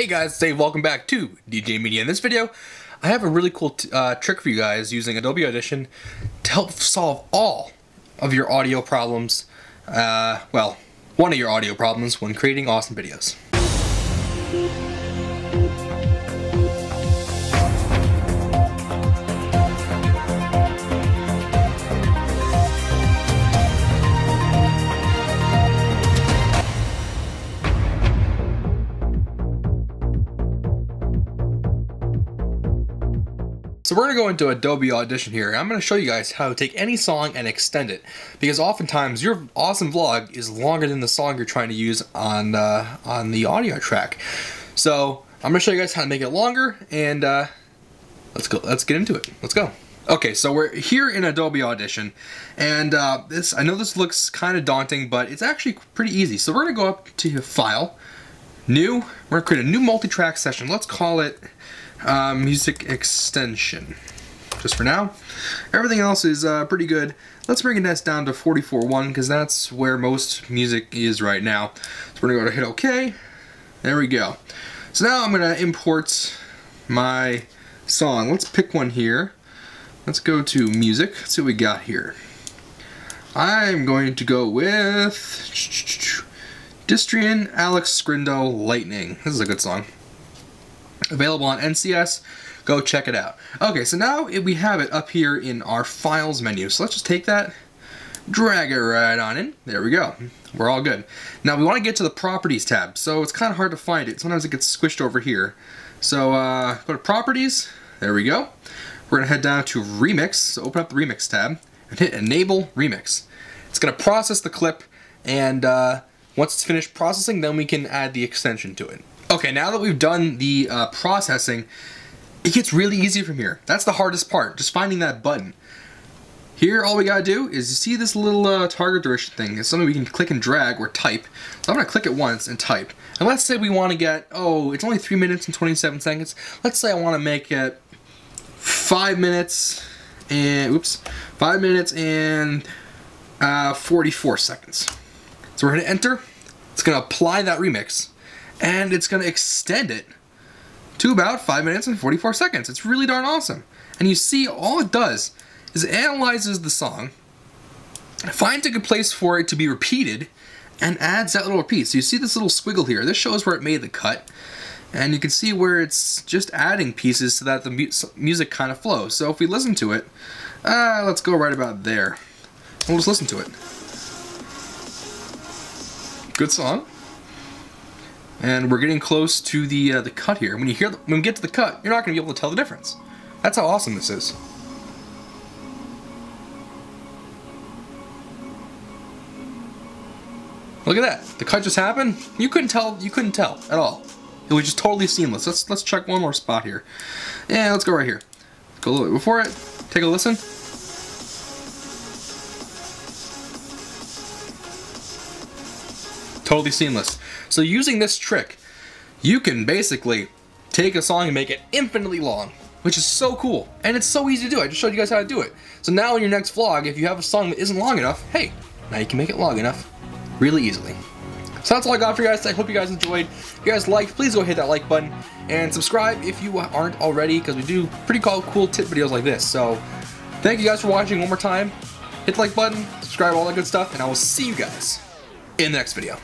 Hey guys, Dave, welcome back to DJ Media. In this video, I have a really cool trick for you guys using Adobe Audition to help solve all of your audio problems, well, one of your audio problems when creating awesome videos. So we're gonna go into Adobe Audition here, and I'm gonna show you guys how to take any song and extend it, because oftentimes your awesome vlog is longer than the song you're trying to use on the audio track. So I'm gonna show you guys how to make it longer, and let's get into it. Let's go. Okay, so we're here in Adobe Audition, and I know this looks kind of daunting, but it's actually pretty easy. So we're gonna go up to File, New. We're gonna create a new multi-track session. Let's call it music extension just for now. Everything else is pretty good. Let's bring this down to 44.1 because that's where most music is right now. So we're gonna go to hit OK. There we go. So now I'm gonna import my song. Let's pick one here. Let's go to music. Let's see what we got here. I'm going to go with Distrian Alex Skrindo Lightning. This is a good song. Available on NCS, go check it out. Okay, so now we have it up here in our files menu. So let's just take that, drag it right on in. There we go. We're all good. Now we want to get to the properties tab, so it's kind of hard to find it. Sometimes it gets squished over here. So go to properties. There we go. We're going to head down to remix. So open up the remix tab and hit enable remix. It's going to process the clip, and once it's finished processing, then we can add the extension to it. Okay, now that we've done the processing, it gets really easy from here. That's the hardest part, just finding that button. Here, all we gotta do is, you see this little target duration thing. It's something we can click and drag or type. So I'm gonna click it once and type. And let's say we wanna get, oh, it's only 3 minutes and 27 seconds. Let's say I wanna make it 5 minutes and 44 seconds. So we're gonna enter. It's gonna apply that remix, and it's going to extend it to about 5 minutes and 44 seconds. It's really darn awesome. And you see, all it does is it analyzes the song, finds a good place for it to be repeated, and adds that little repeat. So you see this little squiggle here. This shows where it made the cut. And you can see where it's just adding pieces so that the music kind of flows. So if we listen to it, let's go right about there. We'll just listen to it. Good song. And we're getting close to the cut here. When we get to the cut, you're not going to be able to tell the difference. That's how awesome this is. Look at that. The cut just happened. You couldn't tell at all. It was just totally seamless. Let's check one more spot here. Yeah, let's go right here. Let's go a little bit before it. Take a listen. Totally seamless. So using this trick, you can basically take a song and make it infinitely long, which is so cool. And it's so easy to do. I just showed you guys how to do it. So now in your next vlog, if you have a song that isn't long enough, hey, now you can make it long enough really easily. So that's all I got for you guys. I hope you guys enjoyed. If you guys liked, please go hit that like button and subscribe if you aren't already, because we do pretty cool tip videos like this. So thank you guys for watching one more time. Hit the like button, subscribe, all that good stuff, and I will see you guys in the next video.